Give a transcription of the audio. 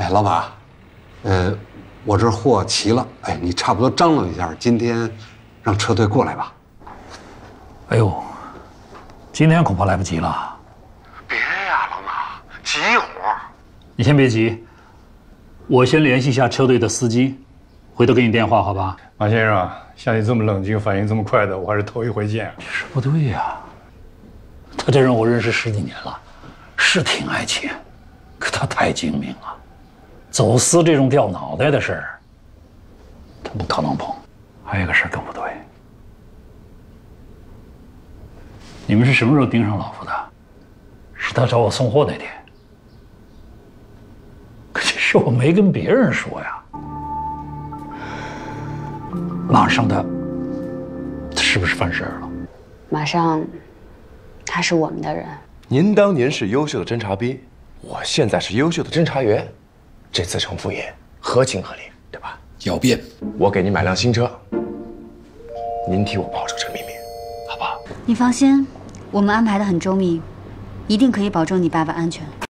哎，老板，我这货齐了，哎，你差不多张罗一下，今天让车队过来吧。哎呦，今天恐怕来不及了。别呀，老马，急火。你先别急，我先联系一下车队的司机，回头给你电话，好吧？马先生，像你这么冷静、反应这么快的，我还是头一回见。这是不对呀。他这人我认识十几年了，是挺爱钱，可他太精明了。 走私这种掉脑袋的事儿，他不可能碰。还有一个事儿更不对，你们是什么时候盯上老夫的？是他找我送货那天。可这事我没跟别人说呀。马上他是不是犯事儿了？马上，他是我们的人。您当年是优秀的侦察兵，我现在是优秀的侦察员。 这自成副业，合情合理，对吧？狡辩！我给您买辆新车，您替我保守这个秘密，好不好？你放心，我们安排的很周密，一定可以保证你爸爸安全。